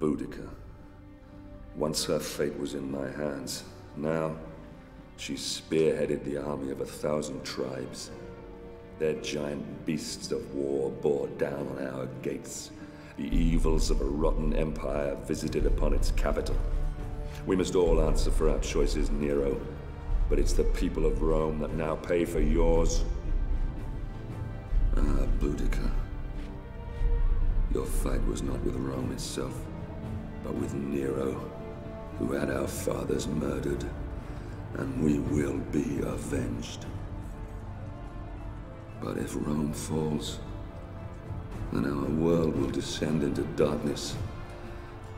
Boudica. Once her fate was in my hands. Now, she spearheaded the army of 1,000 tribes. Their giant beasts of war bore down on our gates. The evils of a rotten empire visited upon its capital. We must all answer for our choices, Nero, but it's the people of Rome that now pay for yours. Ah, Boudica. Your fight was not with Rome itself, but with Nero, who had our fathers murdered, and we will be avenged. But if Rome falls, then our world will descend into darkness.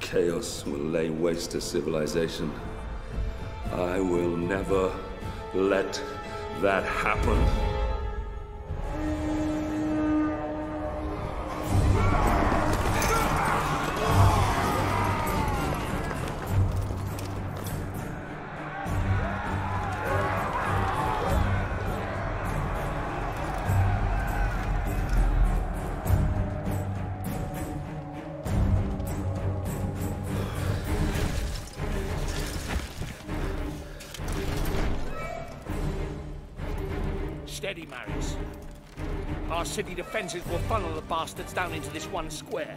Chaos will lay waste to civilization. I will never let that happen. Steady, Marius. Our city defenses will funnel the bastards down into this one square.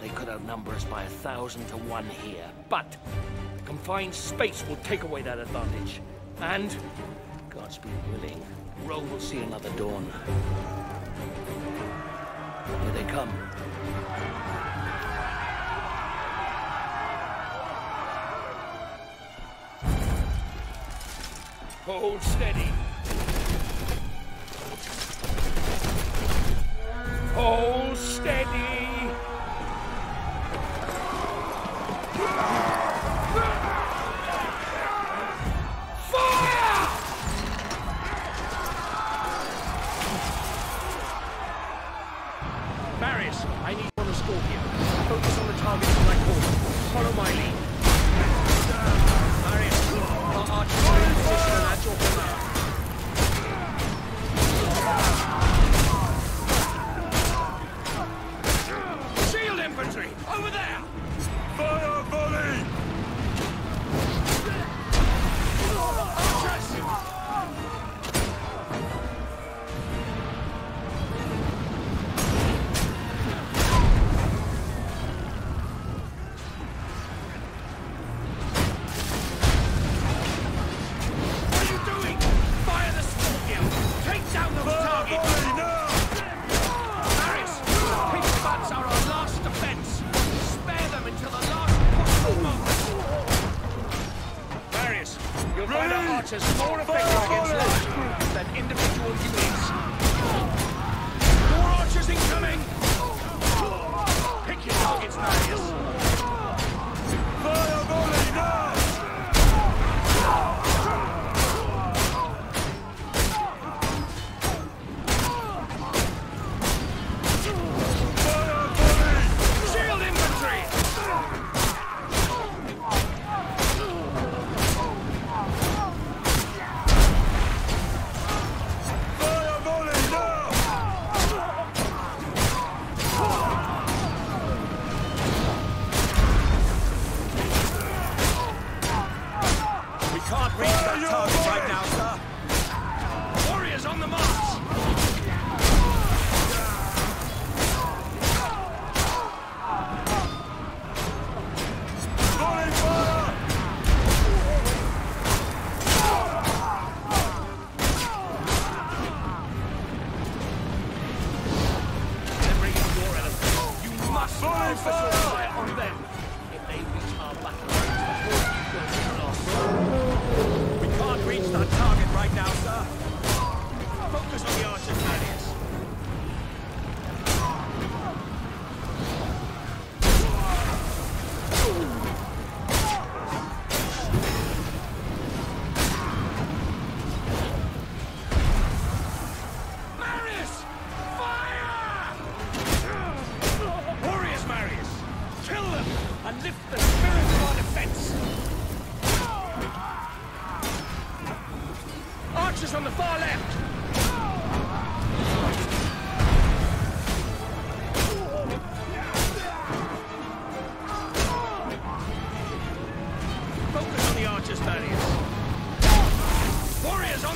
They could outnumber us by 1,000 to 1 here, but the confined space will take away that advantage. And, Godspeed willing, Rome will see another dawn. Here they come. Hold steady. Hold steady! Fire! Marius, I need you on the Scorpio. Focus on the targets in my corner. Follow my lead. Marius, our Archer is in position and at your command. Over there! Fire volley! What are you doing? Fire the Scorpio! Take down those targets! Fire volley now! Marius, pink butts are our last defense! Until the last possible moment. Marius, you'll find our archers more effective against large groups than individual units. More archers incoming! Pick your targets, Marius. Fire volley now!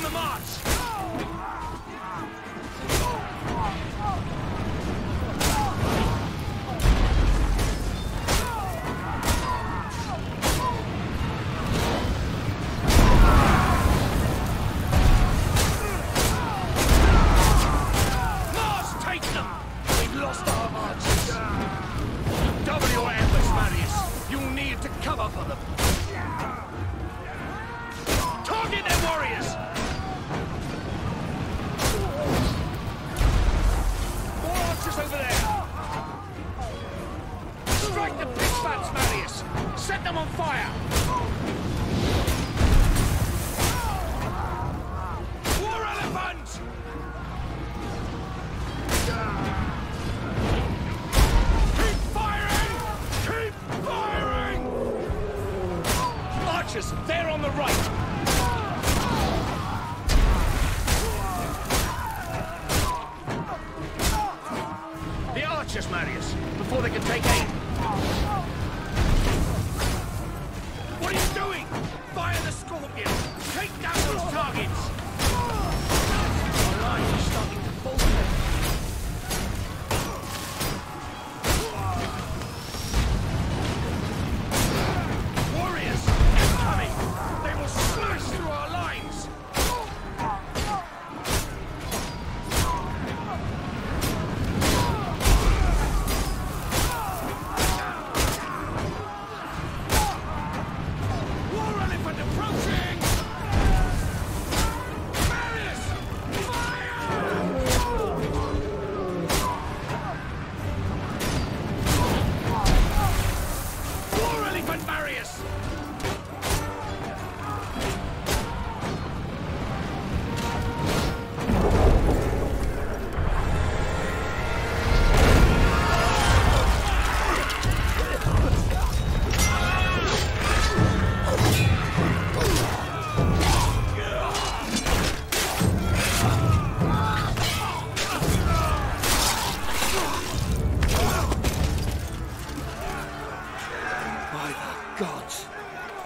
the march! Mars, take them! We've lost our marches! Double your ambush, Marius! You'll need to cover for them! Target their warriors! More archers over there! Strike the pitchbats, Marius! Set them on fire! War elephant! Keep firing! Keep firing! Archers, they're on the right! Marius, before they can take aim. What are you doing? Fire the Scorpio! Take down those targets! Our lines are starting to falter. Warriors, incoming! They will smash through our lines!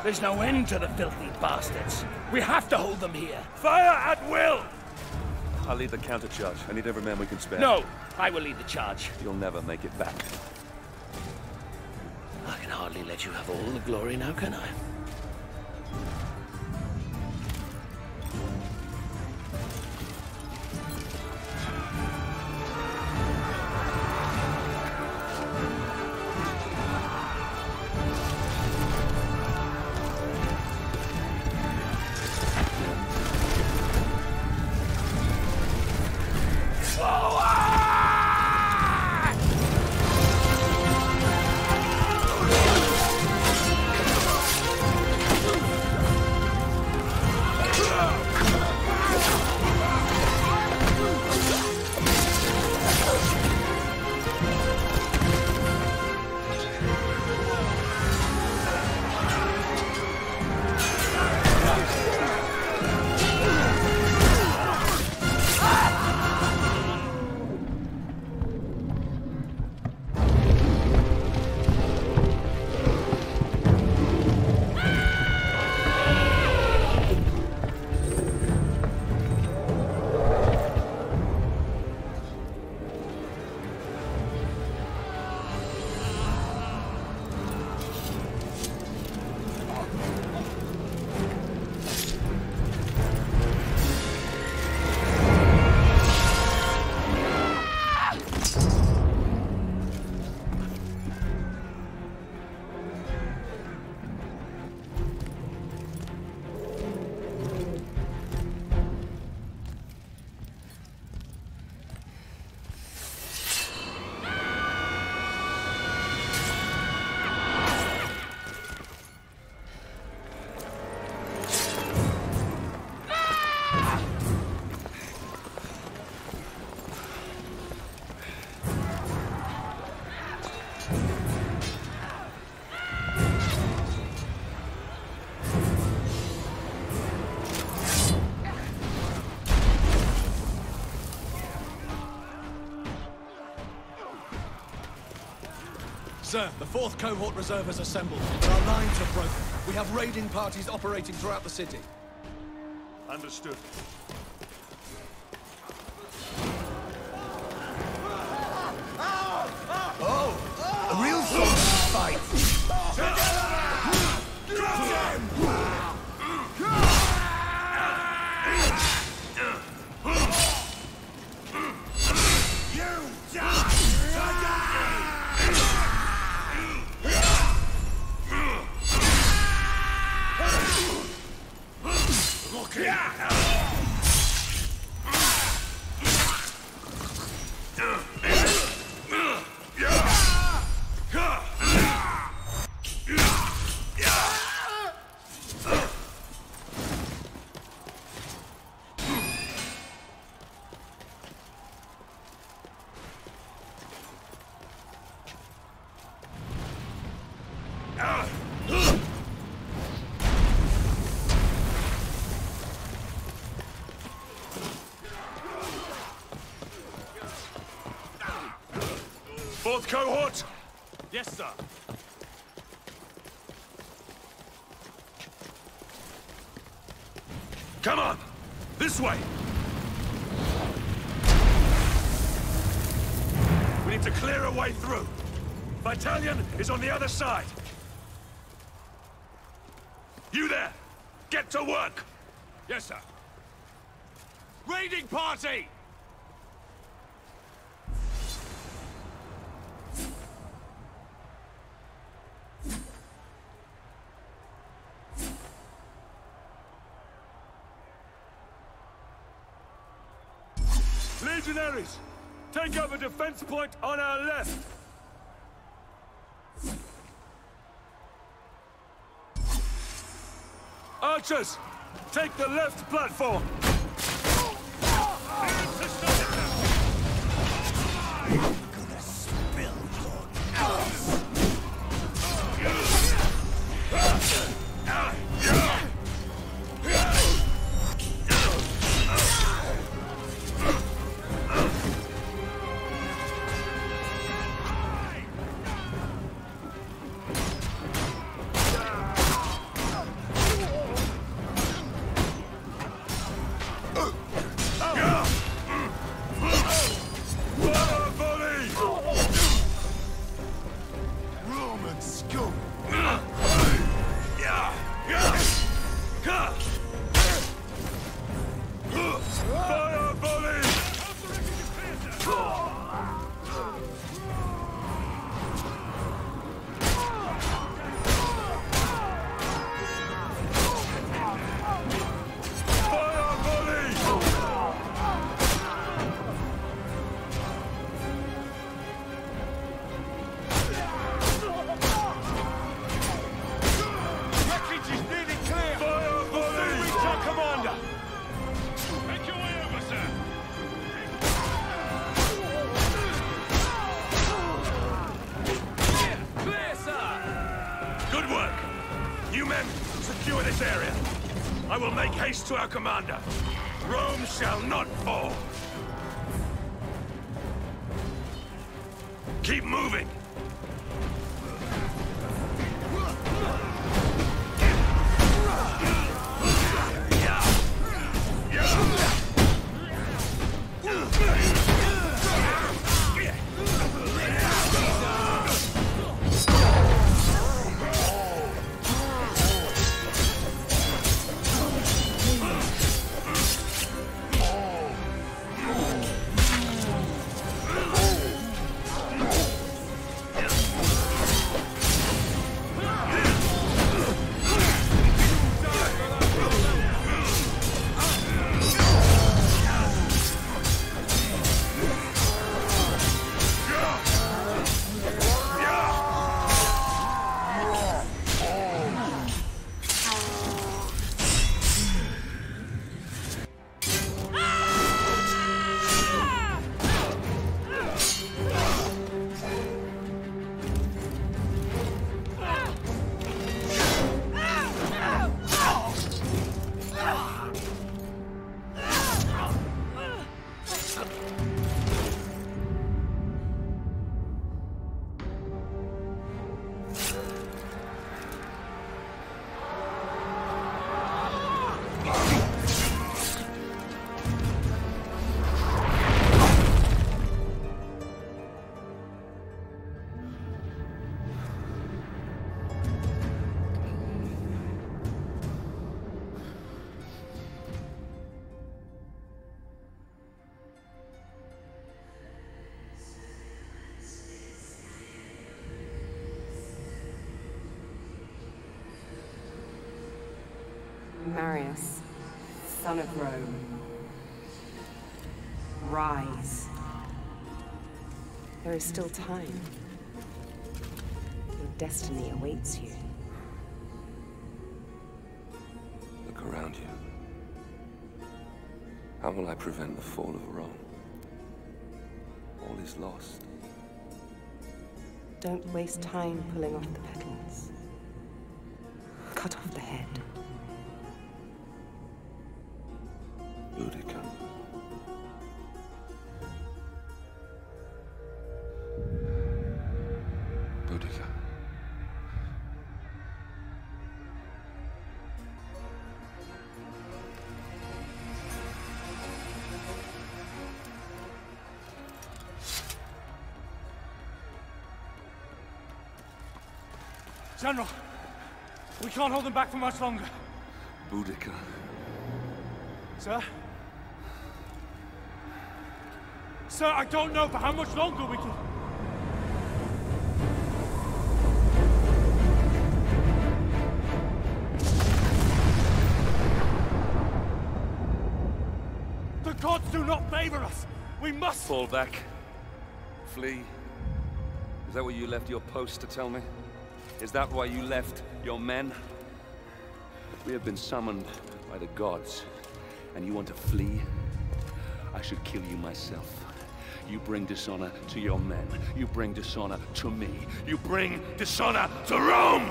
There's no end to the filthy bastards. We have to hold them here. Fire at will! I'll lead the countercharge. I need every man we can spare. No, I will lead the charge. You'll never make it back. I can hardly let you have all the glory now, can I? Sir, the 4th Cohort Reserve has assembled. Our lines are broken. We have raiding parties operating throughout the city. Understood. Oh! A real fight! Fourth cohort? Yes, sir. Come on! This way! We need to clear a way through. Battalion is on the other side. You there! Get to work! Yes, sir. Raiding party! Legionaries, take over defense point on our left. Archers, take the left platform. To our commander. Rome shall not fall. Keep moving. Marius, son of Rome, rise. There is still time. Your destiny awaits you. Look around you. How will I prevent the fall of Rome? All is lost. Don't waste time pulling off the petals. Cut off the head. Boudica. Boudica. General, we can't hold them back for much longer. Boudica. Sir? Sir, I don't know for how much longer we can... The gods do not favor us! We must... Fall back. Flee. Is that where you left your post to tell me? Is that why you left your men? We have been summoned by the gods, and you want to flee? I should kill you myself. You bring dishonor to your men. You bring dishonor to me. You bring dishonor to Rome!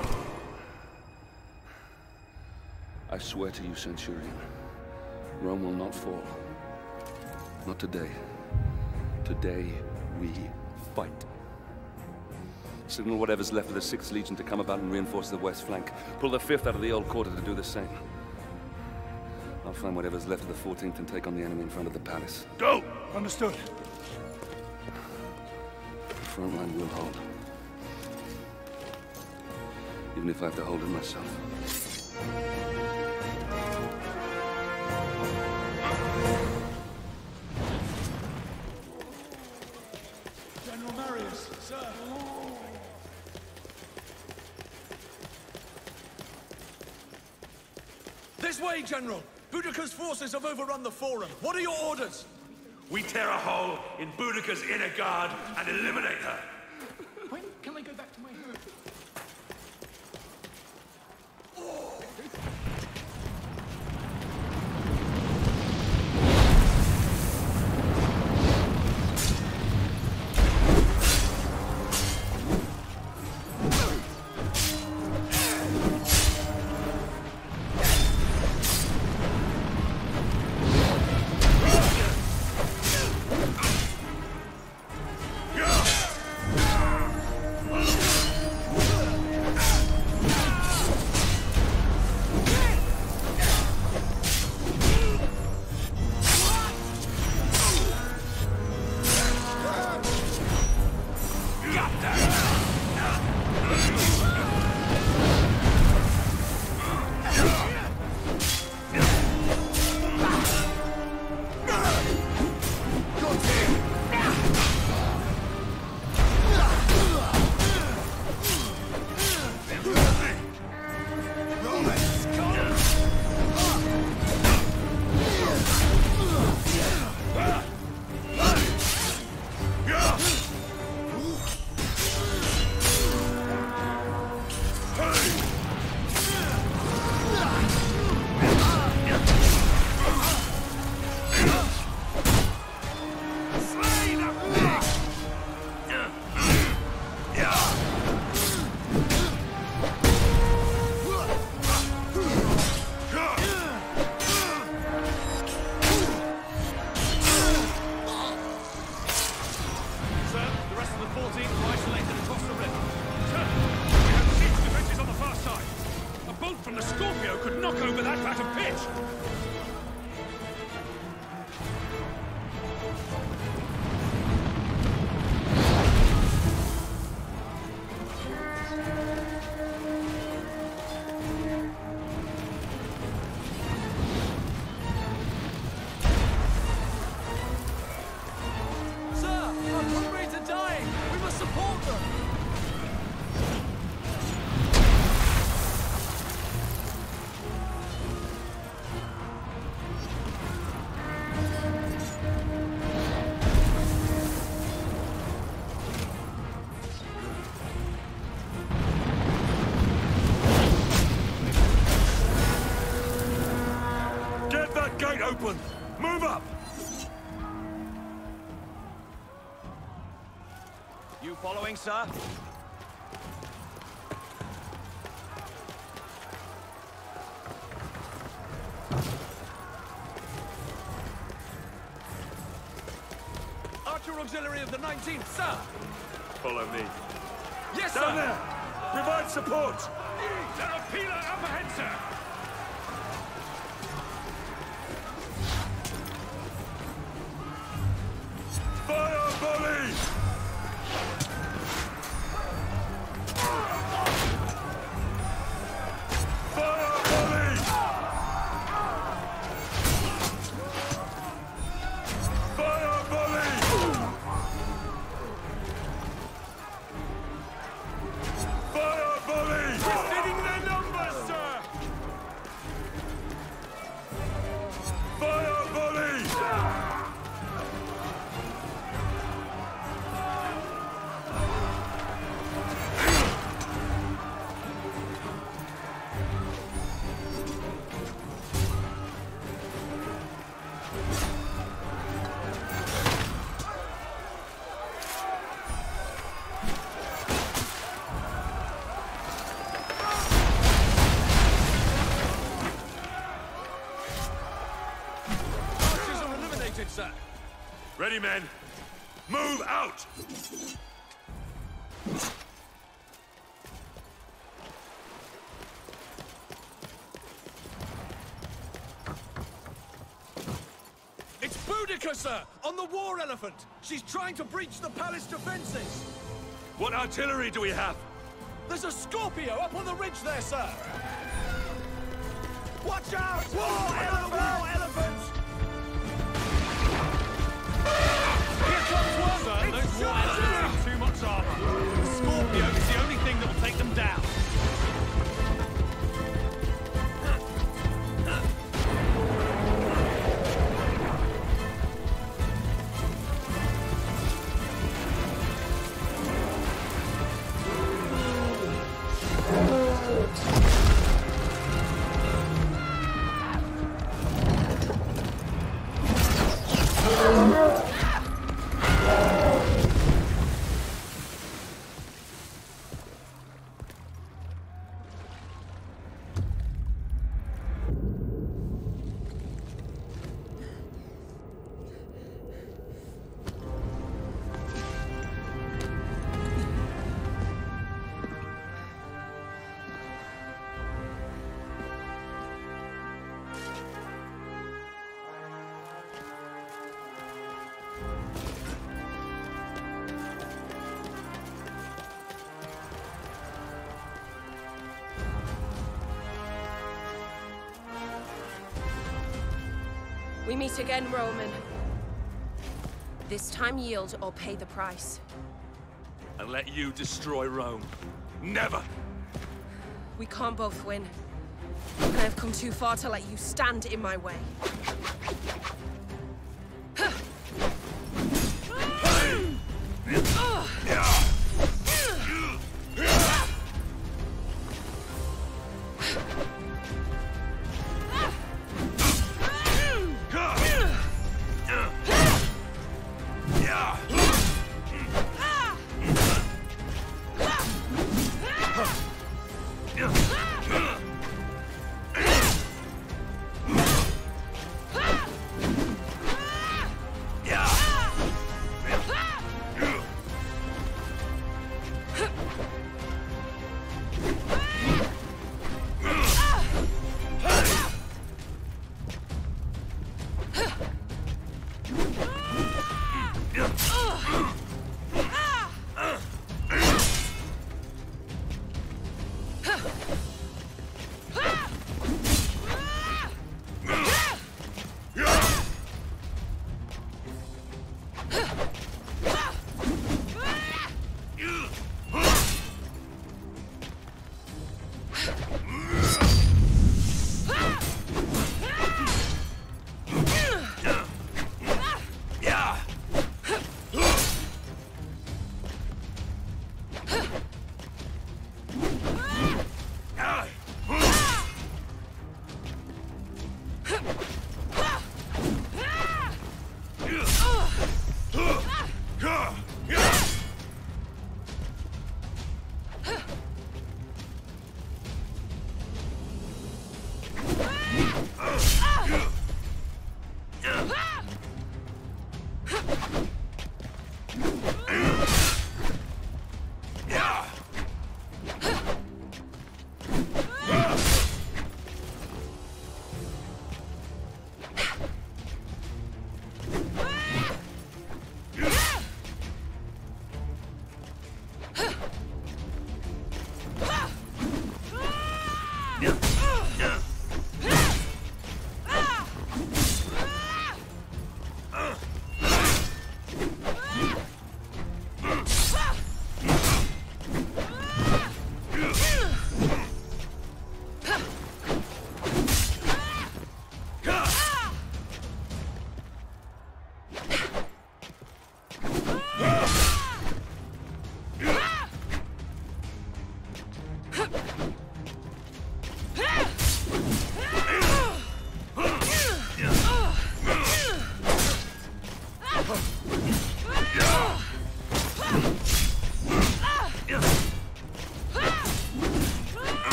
I swear to you, Centurion, Rome will not fall. Not today. Today, we fight. Signal whatever's left of the 6th Legion to come about and reinforce the west flank. Pull the 5th out of the old quarter to do the same. I'll find whatever's left of the 14th and take on the enemy in front of the palace. Go! Understood. The front line will hold. Even if I have to hold it myself. General Marius, sir. This way, General! Boudica's forces have overrun the Forum. What are your orders? We tear a hole in Boudica's inner guard and eliminate her. When can I go back to my home? Oh. That gate open! Move up! You following, sir? Archer Auxiliary of the 19th, sir! Follow me. Yes, sir! Down there! Provide support! There are peeler up ahead, sir! Ready, men. Move out! It's Boudica, sir! On the war elephant! She's trying to breach the palace defenses! What artillery do we have? There's a Scorpio up on the ridge there, sir! Watch out! War elephant! Sir, those war elephants have too much armor. The Scorpio is the only thing that will take them down. We meet again, Roman. This time yield or pay the price. And let you destroy Rome. Never! We can't both win. I have come too far to let you stand in my way.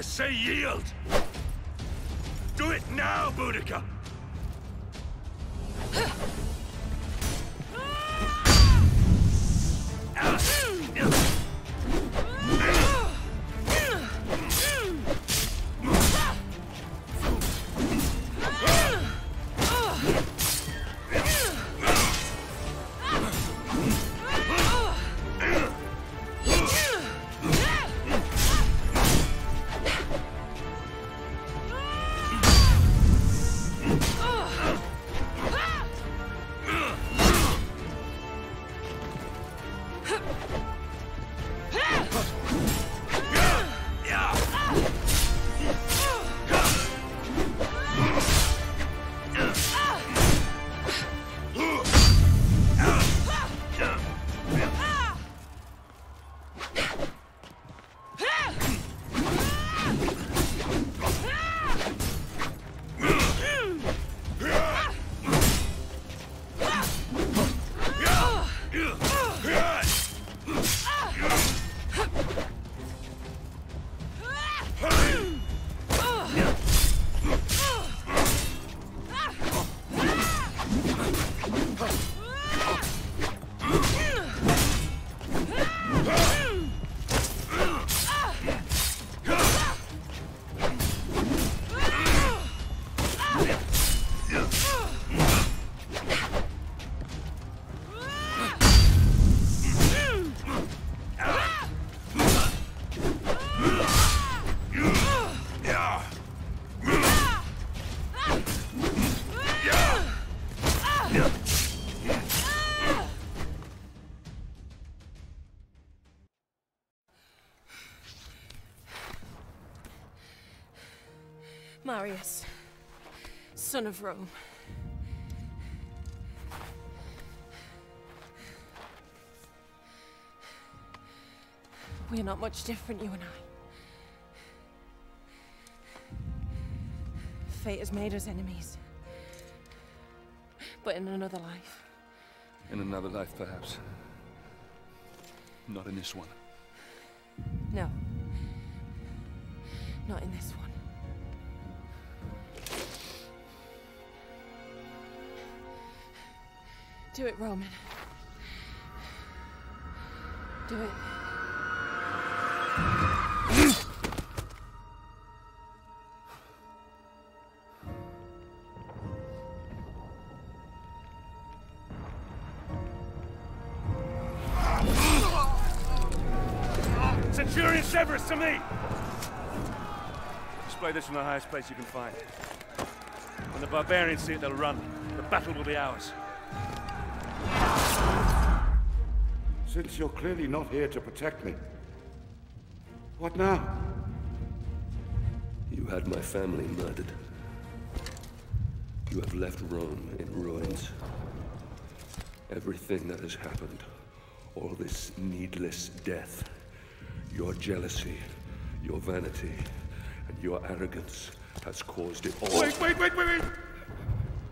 I say yield! Do it now, Boudica! Marius, son of Rome. We're not much different, you and I. Fate has made us enemies. But in another life. In another life, perhaps. Not in this one. No. Not in this one. Do it, Roman. Do it. Centurion Severus, to me! Display this in the highest place you can find. When the barbarians see it, they'll run. The battle will be ours. Since you're clearly not here to protect me, what now? You had my family murdered. You have left Rome in ruins. Everything that has happened, all this needless death, your jealousy, your vanity, and your arrogance has caused it all. Wait!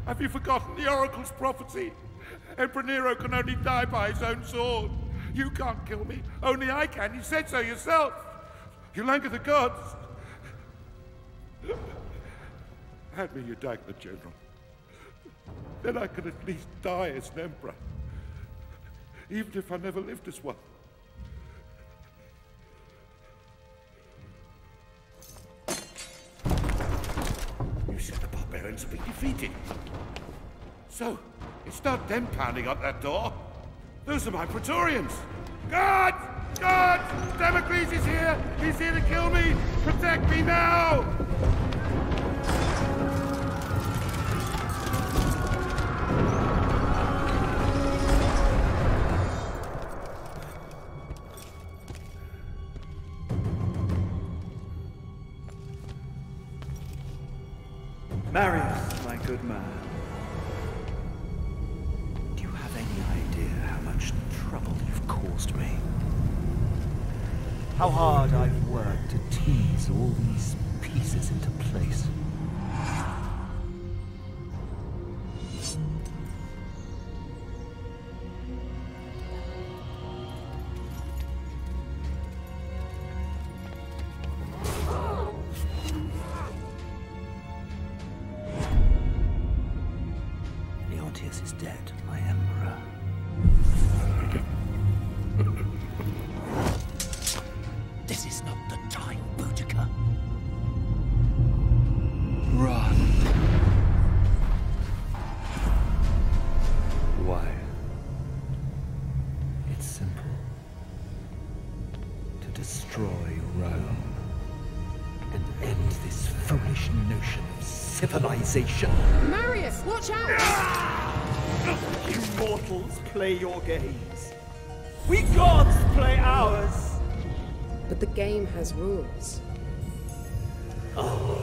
Have you forgotten the Oracle's prophecy? Emperor Nero can only die by his own sword. You can't kill me, only I can. You said so yourself. You anger the gods. Hand me your dagger, General. Then I could at least die as an emperor, even if I never lived as one. You said the barbarians have been defeated. So, it's not them pounding up that door. Those are my Praetorians! Guards! Guards! Damocles is here! He's here to kill me! Protect me now! Marius, my good man. How hard I've worked to tease all these pieces into place. destroy Rome and end this foolish notion of civilization. Marius, watch out! You mortals play your games. We gods play ours. But the game has rules. Oh.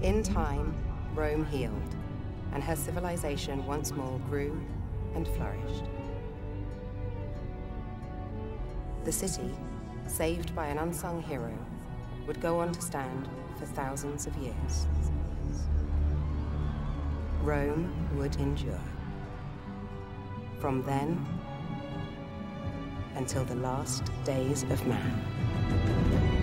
In time, Rome healed, and her civilization once more grew and flourished. The city, saved by an unsung hero, would go on to stand for thousands of years. Rome would endure. From then, until the last days of man.